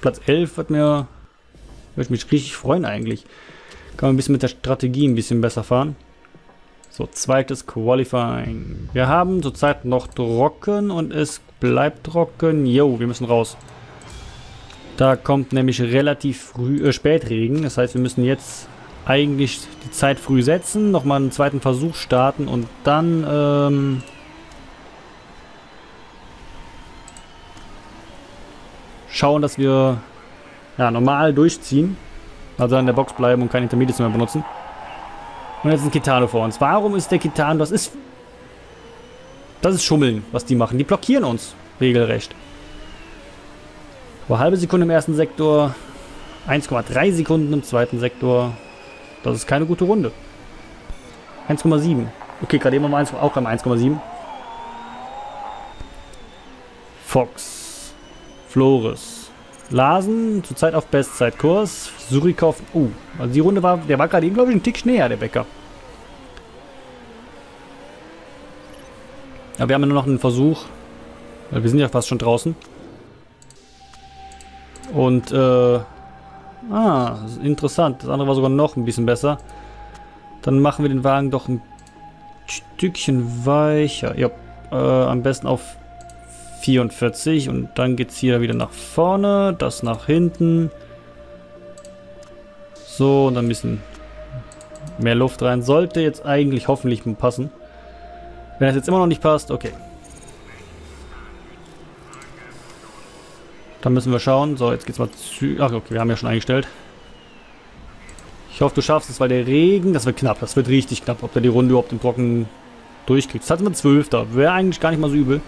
Platz 11 wird mir... Würde ich mich richtig freuen eigentlich. Kann man ein bisschen mit der Strategie ein bisschen besser fahren. So, zweites Qualifying. Wir haben zurzeit noch trocken und es bleibt trocken. Jo, wir müssen raus. Da kommt nämlich relativ früh, Spätregen. Das heißt, wir müssen jetzt eigentlich die Zeit früh setzen, nochmal einen zweiten Versuch starten und dann schauen, dass wir ja, normal durchziehen. Also an der Box bleiben und keine Intermediates mehr benutzen. Und jetzt ist ein Kitano vor uns. Warum ist der Kitano? Das ist Schummeln, was die machen. Die blockieren uns regelrecht. Halbe Sekunde im ersten Sektor, 1,3 Sekunden im zweiten Sektor. Das ist keine gute Runde. 1,7. Okay, gerade eben haben wir auch am 1,7. Fox. Flores. Larsen, zurzeit auf Bestzeitkurs. Surikov. Also die Runde war, der war gerade eben, glaube ich, ein Tick schneller, der Bäcker. Aber wir haben ja nur noch einen Versuch. Weil wir sind ja fast schon draußen. Und, interessant. Das andere war sogar noch ein bisschen besser. Dann machen wir den Wagen doch ein Stückchen weicher. Ja, am besten auf 44. Und dann geht's hier wieder nach vorne, das nach hinten. So, und dann ein bisschen mehr Luft rein. Sollte jetzt eigentlich hoffentlich passen. Wenn das jetzt immer noch nicht passt, okay. Dann müssen wir schauen. So, jetzt geht's mal zu... Ach, okay, wir haben ja schon eingestellt. Ich hoffe, du schaffst es, weil der Regen... Das wird knapp, das wird richtig knapp, ob der die Runde überhaupt im Trocken durchkriegt. Jetzt hatten wir 12 da. Wäre eigentlich gar nicht mal so übel.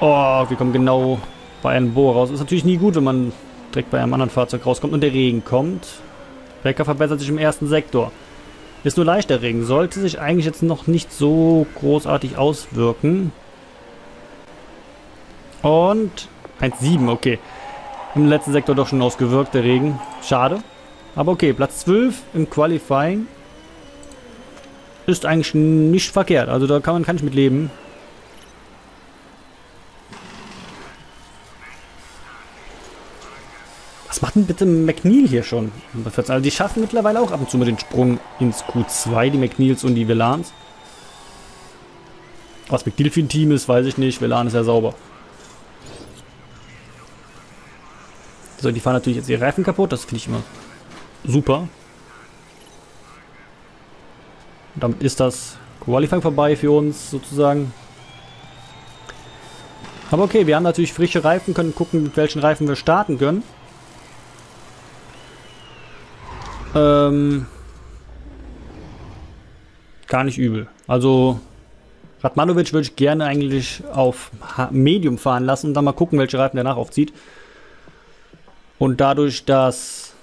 Oh, wir kommen genau bei einem Bohr raus. Ist natürlich nie gut, wenn man direkt bei einem anderen Fahrzeug rauskommt und der Regen kommt. Becker verbessert sich im ersten Sektor. Ist nur leichter Regen. Sollte sich eigentlich jetzt noch nicht so großartig auswirken. Und 1,7, okay. Im letzten Sektor doch schon ausgewirkt, der Regen. Schade. Aber okay, Platz 12 im Qualifying ist eigentlich nicht verkehrt. Also da kann ich mit leben. Was macht denn bitte McNeil hier schon? Also die schaffen mittlerweile auch ab und zu mit den Sprung ins Q2, die McNeils und die Velans. Was McNeil für ein Team ist, weiß ich nicht. Velan ist ja sauber. So, die fahren natürlich jetzt ihre Reifen kaputt, das finde ich immer super. Und damit ist das Qualifying vorbei für uns sozusagen. Aber okay, wir haben natürlich frische Reifen, können gucken, mit welchen Reifen wir starten können. Gar nicht übel. Also Radmanovic würde ich gerne eigentlich auf Medium fahren lassen und dann mal gucken, welche Reifen der nach aufzieht. Und dadurch, dass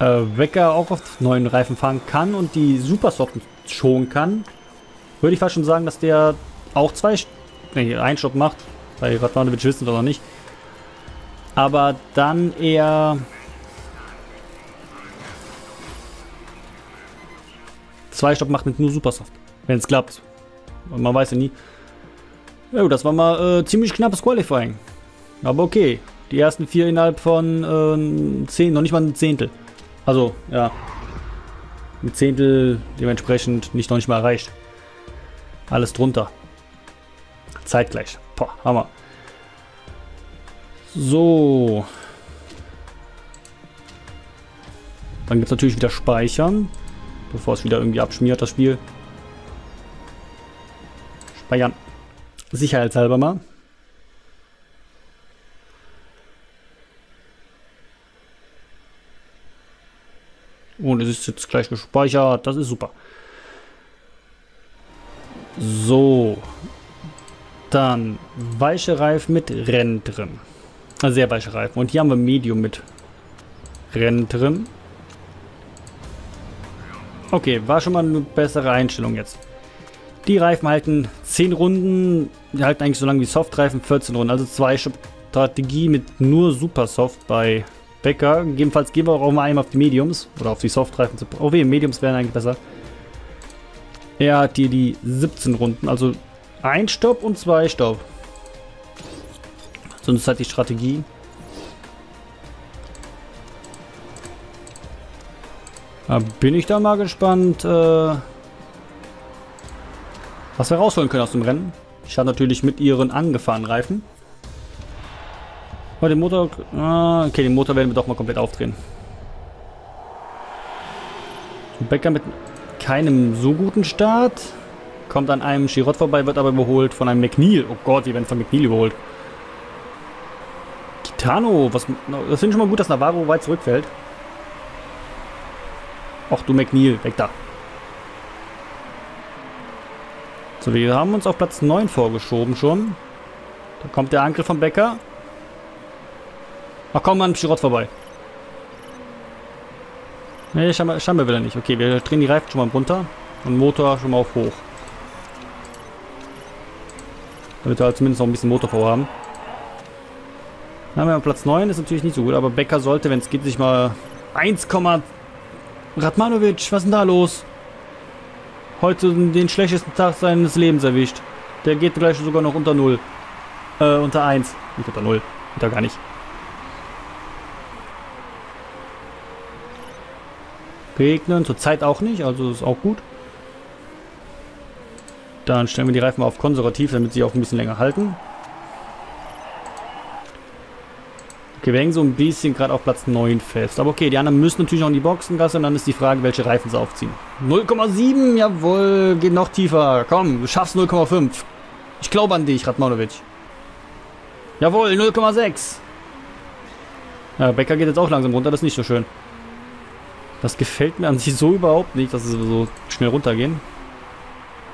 Wecker auch auf neuen Reifen fahren kann und die Supersoften schonen kann, würde ich fast schon sagen, dass der auch einen Stopp macht. Bei Radmanovic wissen wir das noch nicht. Aber dann eher zwei Stopp macht mit nur Supersoft. Wenn es klappt. Man weiß ja nie. Jo, das war mal ziemlich knappes Qualifying. Aber okay, die ersten 4 innerhalb von 10, noch nicht mal ein Zehntel. Also, ja, ein Zehntel dementsprechend noch nicht mal erreicht. Alles drunter. Zeitgleich. Boah, Hammer. So. Dann gibt es natürlich wieder Speichern, bevor es wieder irgendwie abschmiert, das Spiel. Speichern. Sicherheitshalber mal. Und es ist jetzt gleich gespeichert. Das ist super. So. Dann weiche Reifen mit Rennen drin. Also sehr weiche Reifen. Und hier haben wir Medium mit Rennen drin. Okay, war schon mal eine bessere Einstellung jetzt. Die Reifen halten 10 Runden. Die halten eigentlich so lange wie Softreifen 14 Runden. Also 2 Strategie mit nur Supersoft bei... Becker. Gegebenenfalls gehen wir auch mal einmal auf die Mediums oder auf die Softreifen zu. Oh weh, Mediums wären eigentlich besser. Er hat hier die 17 Runden, also ein Stopp und 2 Stopp. Sonst ist halt die Strategie. Da bin ich da mal gespannt, was wir rausholen können aus dem Rennen. Ich habe natürlich mit ihren angefahrenen Reifen. Aber den Motor... okay, den Motor werden wir doch mal komplett aufdrehen. Becker mit keinem so guten Start. Kommt an einem Chirot vorbei, wird aber überholt von einem McNeil. Oh Gott, wir werden von McNeil überholt. Kitano, was... Das finde ich schon mal gut, dass Navarro weit zurückfällt. Ach du McNeil, weg da. So, wir haben uns auf Platz 9 vorgeschoben schon. Da kommt der Angriff von Becker. Ach komm, an Chirot vorbei. Ne, scheinbar will er nicht. Okay, wir drehen die Reifen schon mal runter und Motor schon mal auf hoch. Damit wir halt zumindest noch ein bisschen Motor vorhaben. Dann haben wir Platz 9, ist natürlich nicht so gut, aber Becker sollte, wenn es geht, sich mal 1, Radmanovic, was ist denn da los? Heute den schlechtesten Tag seines Lebens erwischt. Der geht gleich sogar noch unter 0. Unter 1. Nicht unter 0. Unter gar nicht. Regnen, zurzeit auch nicht, also ist auch gut. Dann stellen wir die Reifen mal auf konservativ, damit sie auch ein bisschen länger halten. Okay, wir hängen so ein bisschen gerade auf Platz 9 fest. Aber okay, die anderen müssen natürlich noch in die Boxengasse und dann ist die Frage, welche Reifen sie aufziehen. 0,7, jawohl, geht noch tiefer. Komm, du schaffst 0,5. Ich glaube an dich, Radmanovic. Jawohl, 0,6. Ja, Becker geht jetzt auch langsam runter, das ist nicht so schön. Das gefällt mir an sich so überhaupt nicht, dass sie so schnell runtergehen.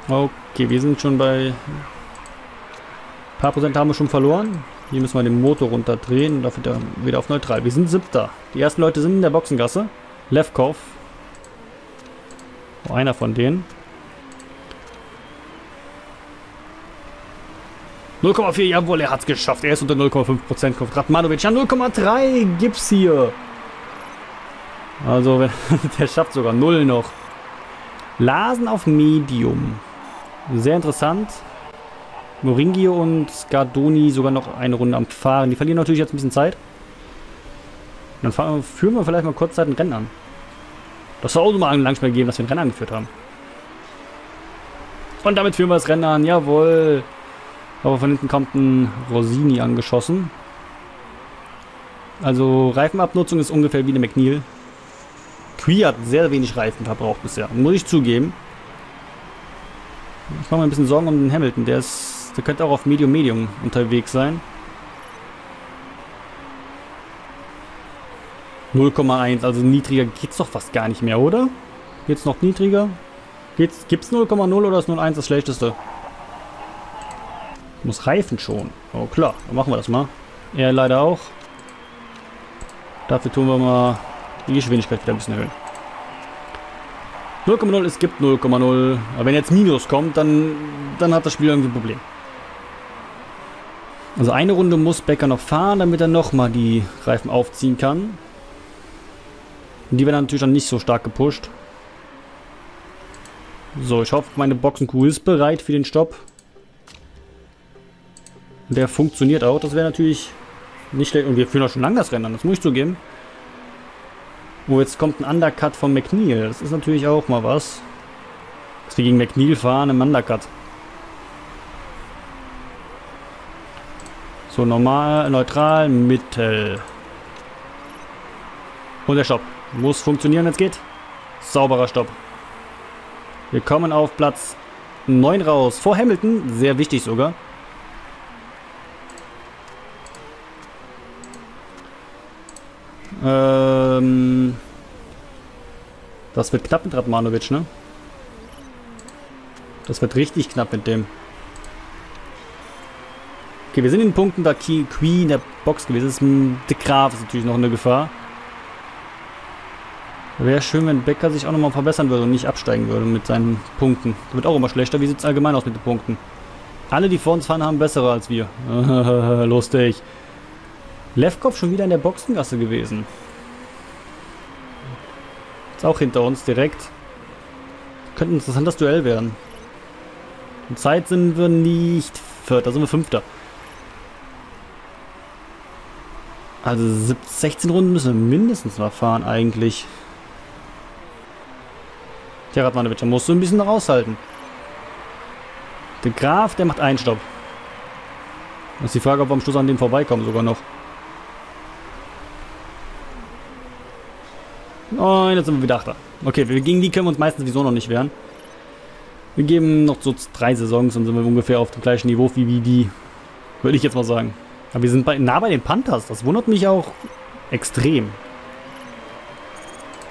Okay, wir sind schon bei... Ein paar Prozent haben wir schon verloren. Hier müssen wir den Motor runterdrehen und dafür wieder auf neutral. Wir sind 7. Die ersten Leute sind in der Boxengasse. Levkov. Oh, einer von denen. 0,4, jawohl, er hat es geschafft. Er ist unter 0,5%. Kommt Radmanovic an 0,3. Gibt's hier. Also, wenn, der schafft sogar 0 noch. Larsen auf Medium. Sehr interessant. Moringio und Scardoni sogar noch eine Runde am Fahren. Die verlieren natürlich jetzt ein bisschen Zeit. Dann führen wir vielleicht mal kurzzeit ein Rennen an. Das soll auch so mal lang nicht mehr geben, dass wir ein Rennen angeführt haben. Und damit führen wir das Rennen an. Jawohl. Aber von hinten kommt ein Rosini angeschossen. Also Reifenabnutzung ist ungefähr wie eine McNeil. Qui hat sehr wenig Reifen verbraucht bisher. Muss ich zugeben. Ich mache mir ein bisschen Sorgen um den Hamilton. Der könnte auch auf Medium-Medium unterwegs sein. 0,1, also niedriger geht's doch fast gar nicht mehr, oder? Geht's noch niedriger? Gibt's 0,0 oder ist 0,1 das schlechteste? Muss reifen schon. Oh klar, dann machen wir das mal. Er leider auch. Dafür tun wir mal die Geschwindigkeit wieder ein bisschen erhöhen. 0,0, es gibt 0,0. Aber wenn jetzt Minus kommt, dann hat das Spiel irgendwie ein Problem. Also eine Runde muss Becker noch fahren, damit er nochmal die Reifen aufziehen kann. Und die werden natürlich dann nicht so stark gepusht. So, ich hoffe, meine Boxenkuh ist bereit für den Stopp. Der funktioniert auch. Das wäre natürlich nicht schlecht. Und wir führen auch schon lange das Rennen an, das muss ich zugeben. Oh, jetzt kommt ein Undercut von McNeil. Das ist natürlich auch mal was. Dass wir gegen McNeil fahren im Undercut. So, normal, neutral, mittel. Und der Stopp. Muss funktionieren, jetzt geht. Sauberer Stopp. Wir kommen auf Platz 9 raus. Vor Hamilton, sehr wichtig sogar. Das wird knapp mit Radmanovic, ne? Das wird richtig knapp mit dem. Okay, wir sind in den Punkten, da Qui in der Box gewesen ist. De Graaf ist natürlich noch eine Gefahr. Wäre schön, wenn Becker sich auch nochmal verbessern würde und nicht absteigen würde mit seinen Punkten. Das wird auch immer schlechter. Wie sieht es allgemein aus mit den Punkten? Alle, die vor uns fahren, haben bessere als wir. Lustig. Levkov schon wieder in der Boxengasse gewesen. Ist auch hinter uns direkt. Könnte ein interessantes Duell werden. In Zeit sind wir nicht 4., sind wir 5. Also 16 Runden müssen wir mindestens mal fahren eigentlich. Tja, Radmanovic, da musst du ein bisschen raushalten. Der Graf, der macht einen Stopp. Das ist die Frage, ob wir am Schluss an dem vorbeikommen sogar noch. Nein, jetzt sind wir wieder Achter. Okay, gegen die können wir uns meistens sowieso noch nicht wehren. Wir geben noch so 3 Saisons und sind wir ungefähr auf dem gleichen Niveau wie die. Würde ich jetzt mal sagen. Aber wir sind nah bei den Panthers. Das wundert mich auch extrem.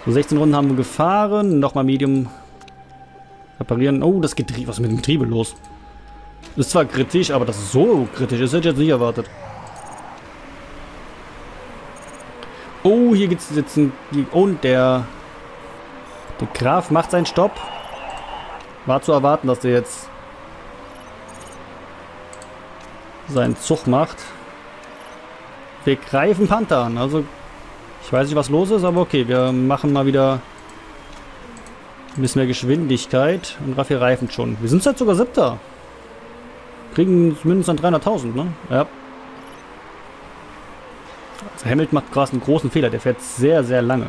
So, 16 Runden haben wir gefahren. Nochmal Medium reparieren. Oh, das Getriebe. Was ist mit dem Getriebe los? Das ist zwar kritisch, aber das ist so kritisch. Das hätte ich jetzt nicht erwartet. Oh, hier gibt es jetzt einen... Und der Graf macht seinen Stopp. War zu erwarten, dass der jetzt seinen Zug macht. Wir greifen Panther an. Also, ich weiß nicht, was los ist, aber okay. Wir machen mal wieder ein bisschen mehr Geschwindigkeit. Und Raffi reifen schon. Wir sind jetzt sogar 7. Kriegen zumindest an 300.000, ne? Ja. Also Hamilton macht gerade einen großen Fehler. Der fährt sehr, sehr lange.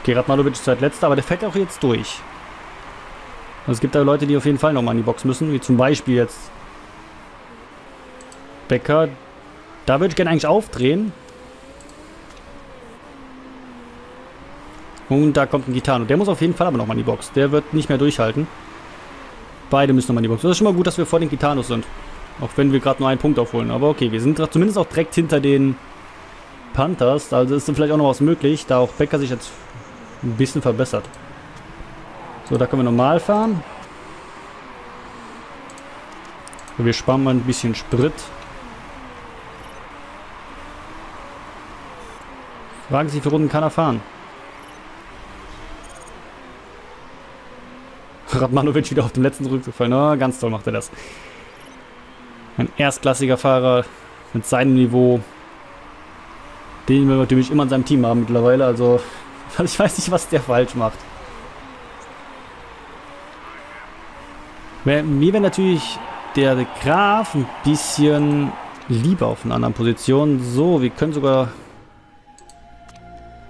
Okay, Radmanovic ist halt letzter, aber der fährt auch jetzt durch. Also es gibt da Leute, die auf jeden Fall nochmal an die Box müssen, wie zum Beispiel jetzt Becker. Da würde ich gerne eigentlich aufdrehen. Und da kommt ein Gitano. Der muss auf jeden Fall aber nochmal an die Box. Der wird nicht mehr durchhalten. Beide müssen nochmal an die Box. Das ist schon mal gut, dass wir vor den Gitanos sind. Auch wenn wir gerade nur einen Punkt aufholen. Aber okay, wir sind zumindest auch direkt hinter den Panthers. Also ist vielleicht auch noch was möglich, da auch Becker sich jetzt ein bisschen verbessert. So, da können wir normal fahren. Wir sparen mal ein bisschen Sprit. Fragen Sie, wie viele Runden kann er fahren? Radmanovic wieder auf dem letzten Rückfall. Na, ganz toll macht er das. Ein erstklassiger Fahrer mit seinem Niveau. Den wir natürlich immer in seinem Team haben mittlerweile. Also, ich weiß nicht, was der falsch macht. Mir wäre natürlich der Graf ein bisschen lieber auf einer anderen Position. So, wir können sogar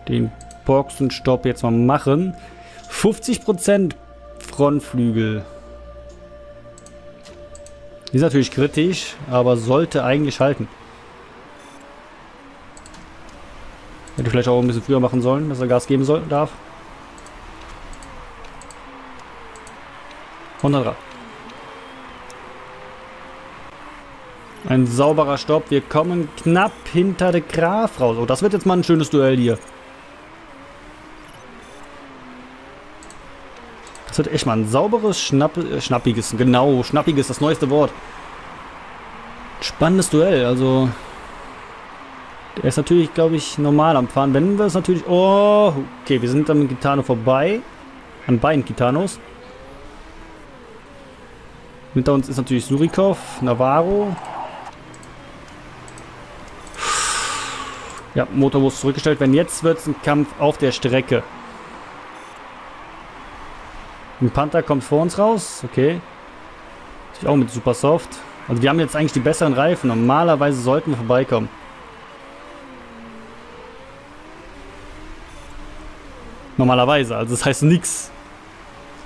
den Boxenstopp jetzt mal machen. 50% Frontflügel. Ist natürlich kritisch, aber sollte eigentlich halten. Hätte ich vielleicht auch ein bisschen früher machen sollen, dass er Gas geben darf. 100 Rad. Ein sauberer Stopp. Wir kommen knapp hinter der Graf raus. Oh, das wird jetzt mal ein schönes Duell hier. Das wird echt mal ein sauberes, schnappiges. Genau, schnappiges, das neueste Wort. Spannendes Duell. Also, der ist natürlich, glaube ich, normal am Fahren. Wenn wir es natürlich... Oh, okay, wir sind am Gitano vorbei. An beiden Gitanos. Hinter uns ist natürlich Surikov, Navarro. Ja, Motorbus zurückgestellt. Wenn jetzt wird es ein Kampf auf der Strecke. Ein Panther kommt vor uns raus. Okay. Natürlich auch mit Supersoft. Also wir haben jetzt eigentlich die besseren Reifen. Normalerweise sollten wir vorbeikommen. Normalerweise. Also das heißt nichts.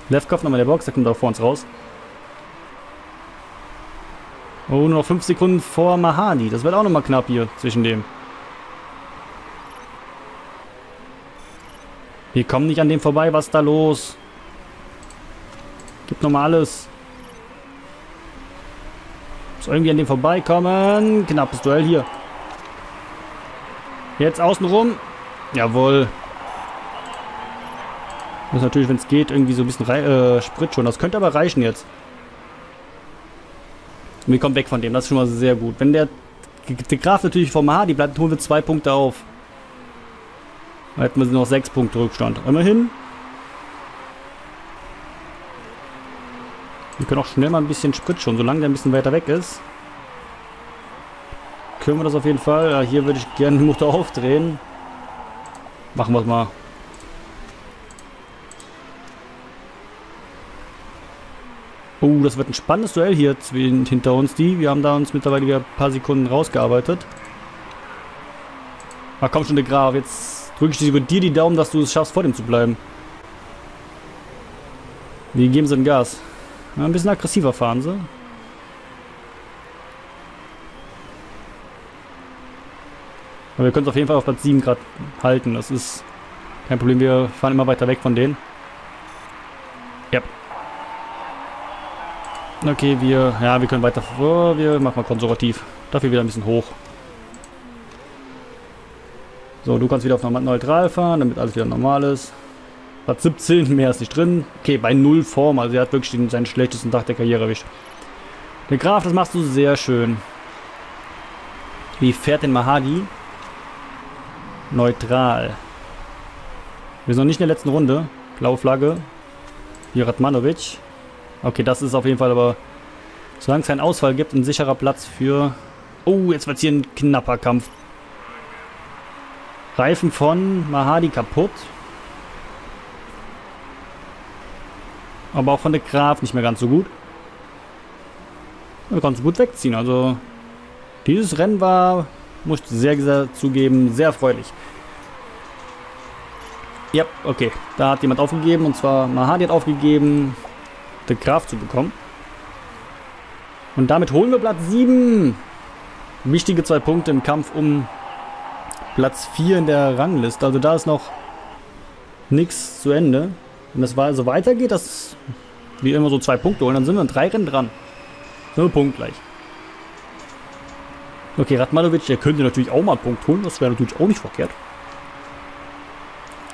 Lefkopf nochmal in der Box. Der kommt auch vor uns raus. Oh, nur noch 5 Sekunden vor Mahani. Das wird auch nochmal knapp hier zwischen dem. Wir kommen nicht an dem vorbei. Was ist da los? Gibt nochmal alles. Muss irgendwie an dem vorbeikommen. Knappes Duell hier. Jetzt außenrum. Jawohl. Muss natürlich, wenn es geht, irgendwie so ein bisschen Sprit schon. Das könnte aber reichen jetzt. Wir kommen weg von dem. Das ist schon mal sehr gut. Wenn der Graf natürlich vom Mahadi bleibt, holen wir 2 Punkte auf. Da hätten wir noch 6 Punkte Rückstand. Immerhin. Wir können auch schnell mal ein bisschen Sprit schon, solange der ein bisschen weiter weg ist. Können wir das auf jeden Fall. Ja, hier würde ich gerne den Motor aufdrehen. Machen wir es mal. Oh, das wird ein spannendes Duell hier hinter uns. Wir haben da uns mittlerweile wieder ein paar Sekunden rausgearbeitet. Ah, komm schon, De Graaf. Jetzt drücke ich über dir die Daumen, dass du es schaffst, vor dem zu bleiben. Die geben sie ein Gas. Ja, ein bisschen aggressiver fahren sie. Aber wir können es auf jeden Fall auf Platz 7 gerade halten. Das ist kein Problem. Wir fahren immer weiter weg von denen. Ja. Okay, wir können weiter. Wir machen mal konservativ. Dafür wieder ein bisschen hoch. So, du kannst wieder auf neutral fahren, damit alles wieder normal ist. Platz 17, mehr ist nicht drin. Okay, bei 0 Form. Also er hat wirklich seinen schlechtesten Tag der Karriere erwischt. De Graaf, das machst du sehr schön. Wie fährt denn Mahadi? Neutral. Wir sind noch nicht in der letzten Runde. Blaue Flagge. Hier Radmanovic. Okay, das ist auf jeden Fall aber, solange es keinen Ausfall gibt, ein sicherer Platz für... Oh, jetzt wird hier ein knapper Kampf. Reifen von Mahadi kaputt. Aber auch von De Graaf nicht mehr ganz so gut. Wir konnten es gut wegziehen. Also dieses Rennen war, muss ich sehr zugeben, sehr erfreulich. Ja, okay. Da hat jemand aufgegeben. Und zwar Mahadi hat aufgegeben, De Graaf zu bekommen. Und damit holen wir Platz 7. Wichtige 2 Punkte im Kampf um Platz 4 in der Rangliste. Also da ist noch nichts zu Ende. Wenn das also weitergeht, dass wir immer so 2 Punkte holen, dann sind wir in 3 Rennen dran. Sind wir punktgleich. Okay, Radmanovic, der könnte natürlich auch mal einen Punkt holen. Das wäre natürlich auch nicht verkehrt.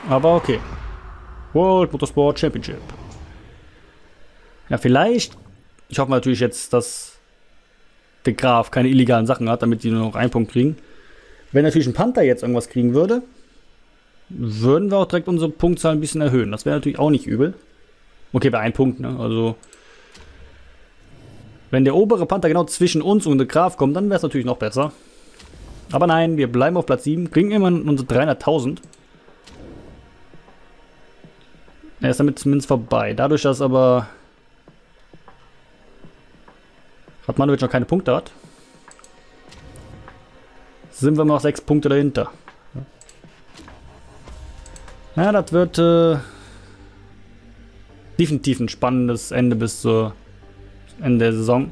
Aber okay. World Motorsport Championship. Ja, vielleicht. Ich hoffe natürlich jetzt, dass De Graaf keine illegalen Sachen hat, damit die nur noch einen Punkt kriegen. Wenn natürlich ein Panther jetzt irgendwas kriegen würde, würden wir auch direkt unsere Punktzahl ein bisschen erhöhen. Das wäre natürlich auch nicht übel. Okay, bei 1 Punkt, ne? Also, wenn der obere Panther genau zwischen uns und De Graaf kommt, dann wäre es natürlich noch besser. Aber nein, wir bleiben auf Platz 7, kriegen immerhin unsere 300.000. Er ist damit zumindest vorbei. Dadurch, dass aber Radmanovic noch keine Punkte hat, sind wir noch 6 Punkte dahinter. Ja, das wird definitiv ein spannendes Ende bis zur Ende der Saison.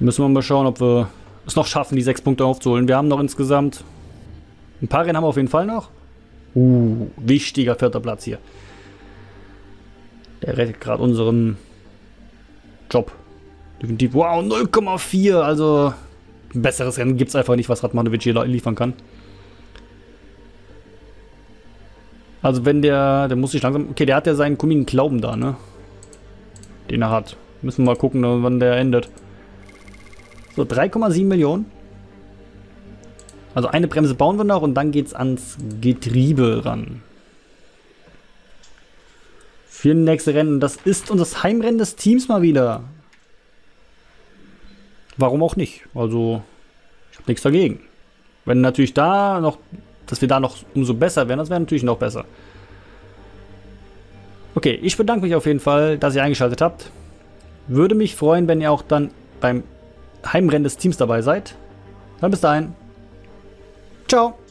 Müssen wir mal schauen, ob wir es noch schaffen, die 6 Punkte aufzuholen. Wir haben noch insgesamt ein paar Rennen haben wir auf jeden Fall noch. Wichtiger 4. Platz hier. Der rettet gerade unseren Job. Definitiv. Wow, 0,4. Also ein besseres Rennen gibt es einfach nicht, was Radmanovic hier liefern kann. Also wenn der muss sich langsam... Okay, der hat ja seinen Kuminen Glauben da, ne? Den er hat. Müssen wir mal gucken, wann der endet. So, 3,7 Millionen. Also eine Bremse bauen wir noch und dann geht's ans Getriebe ran. Für das nächste Rennen. Das ist unser Heimrennen des Teams mal wieder. Warum auch nicht? Also, ich habe nichts dagegen. Wenn natürlich da noch, dass wir da noch umso besser wären, das wäre natürlich noch besser. Okay, ich bedanke mich auf jeden Fall, dass ihr eingeschaltet habt. Würde mich freuen, wenn ihr auch dann beim Heimrennen des Teams dabei seid. Dann bis dahin. Ciao.